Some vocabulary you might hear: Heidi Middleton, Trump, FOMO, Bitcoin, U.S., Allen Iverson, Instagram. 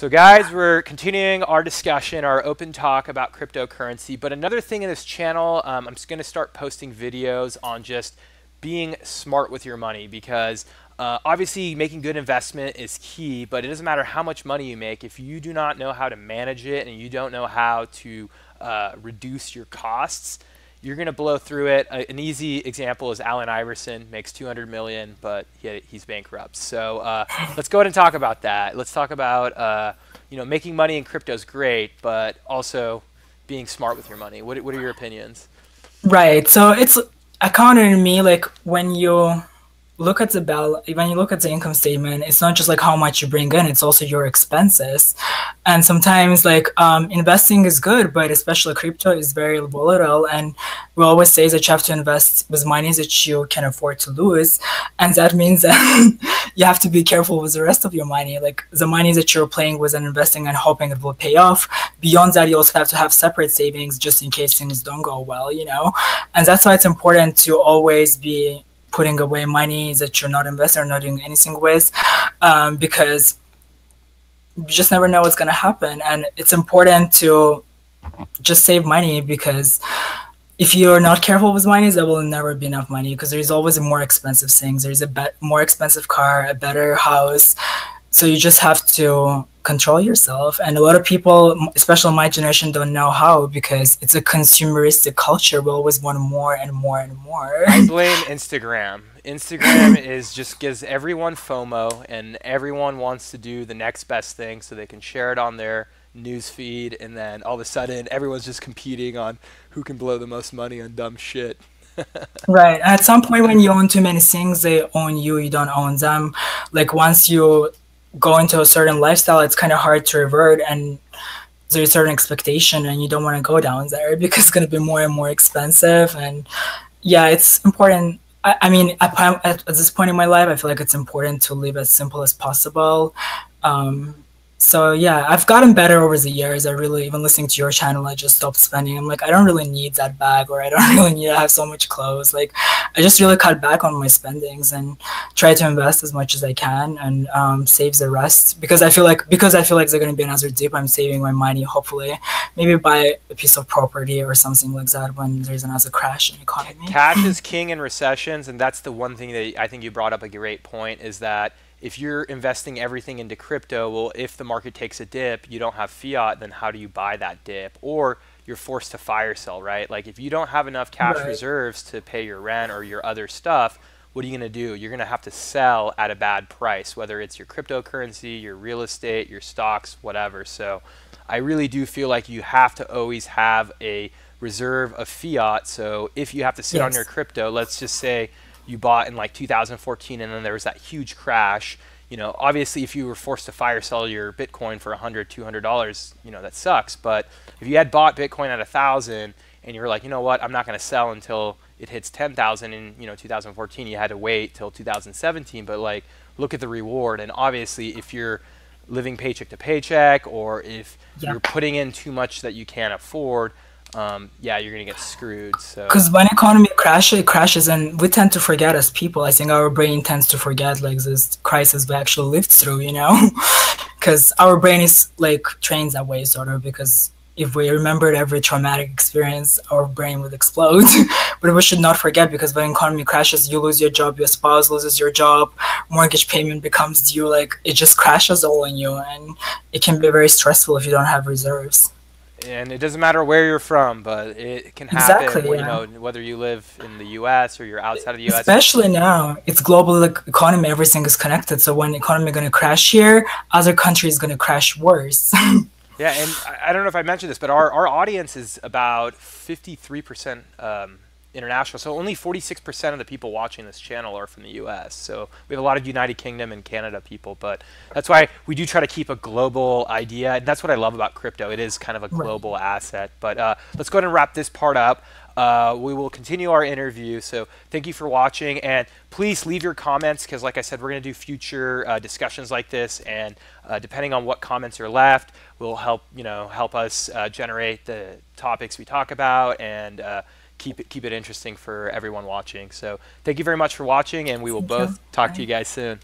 So guys, we're continuing our discussion, our open talk about cryptocurrency. But another thing in this channel, I'm just going to start posting videos on just being smart with your money, because obviously making good investment is key, but it doesn't matter how much money you make if you do not know how to manage it and you don't know how to reduce your costs. You're going to blow through it. An easy example is Allen Iverson, makes $200 million, but he's bankrupt. So let's go ahead and talk about that. Let's talk about making money in crypto is great, but also being smart with your money. What are your opinions? Right. So it's accounting to me, like when you look at the income statement, it's not just like how much you bring in, it's also your expenses. And sometimes like investing is good, but especially crypto is very volatile. And we always say that you have to invest with money that you can afford to lose. And that means that you have to be careful with the rest of your money, like the money that you're playing with and investing and hoping it will pay off. Beyond that, you also have to have separate savings just in case things don't go well, you know? And that's why it's important to always be putting away money that you're not investing or not doing anything with, because you just never know what's going to happen. And it's important to just save money, because if you're not careful with money, there will never be enough money, because there's always more expensive things. There's a more expensive car, a better house. So you just have to control yourself. And a lot of people, especially my generation, don't know how, because it's a consumeristic culture. We always want more and more and more. I blame Instagram. Instagram just gives everyone FOMO, and everyone wants to do the next best thing so they can share it on their newsfeed. And then all of a sudden, everyone's just competing on who can blow the most money on dumb shit. Right. At some point, when you own too many things, they own you. You don't own them. Like once you go into a certain lifestyle, it's kind of hard to revert, and there's a certain expectation, and you don't want to go down there because it's going to be more and more expensive. And yeah, it's important. I mean, at this point in my life, I feel like it's important to live as simple as possible. So yeah, I've gotten better over the years. I really, even listening to your channel, I just stopped spending. I'm like, I don't really need that bag, or I don't really need to have so much clothes. Like, I just really cut back on my spendings and try to invest as much as I can, and save the rest, because I feel like there's gonna be another dip. I'm saving my money, hopefully, maybe buy a piece of property or something like that when there's another crash in the economy. Cash is king in recessions, and that's the one thing that I think you brought up a great point, is that if you're investing everything into crypto, well, if the market takes a dip, you don't have fiat, then how do you buy that dip? Or you're forced to fire sell, right? Like if you don't have enough cash reserves to pay your rent or your other stuff, what are you going to do? You're going to have to sell at a bad price, whether it's your cryptocurrency, your real estate, your stocks, whatever. So I really do feel like you have to always have a reserve of fiat. So if you have to sit on your crypto, let's just say you bought in like 2014, and then there was that huge crash. You know, obviously, if you were forced to fire sell your Bitcoin for $100, $200, you know, that sucks. But if you had bought Bitcoin at 1,000 and you were like, you know what, I'm not going to sell until it hits 10,000 in, you know, 2014, you had to wait till 2017. But like, look at the reward. And obviously, if you're living paycheck to paycheck, or if you're putting in too much that you can't afford, yeah, you're going to get screwed. Because when economy crashes, it crashes, and we tend to forget as people. I think our brain tends to forget like this crisis we actually lived through, you know, because our brain is like trained that way, sort of, because if we remembered every traumatic experience, our brain would explode. But we should not forget, because when economy crashes, you lose your job, your spouse loses your job, mortgage payment becomes due, like it just crashes all on you, and it can be very stressful if you don't have reserves. And it doesn't matter where you're from, but it can happen, you know, whether you live in the U.S. or you're outside of the U.S. Especially now, it's global, like, economy, everything is connected. So when the economy is going to crash here, other countries are going to crash worse. Yeah, and I don't know if I mentioned this, but our audience is about 53% international. So only 46% of the people watching this channel are from the U.S. So we have a lot of United Kingdom and Canada people, but that's why we do try to keep a global idea. And that's what I love about crypto. It is kind of a global asset. But let's go ahead and wrap this part up. We will continue our interview. So thank you for watching, and please leave your comments, because like I said, we're going to do future discussions like this, and depending on what comments are left will help, you know, help us generate the topics we talk about, and keep it interesting for everyone watching. So thank you very much for watching, and we will both talk to you guys soon.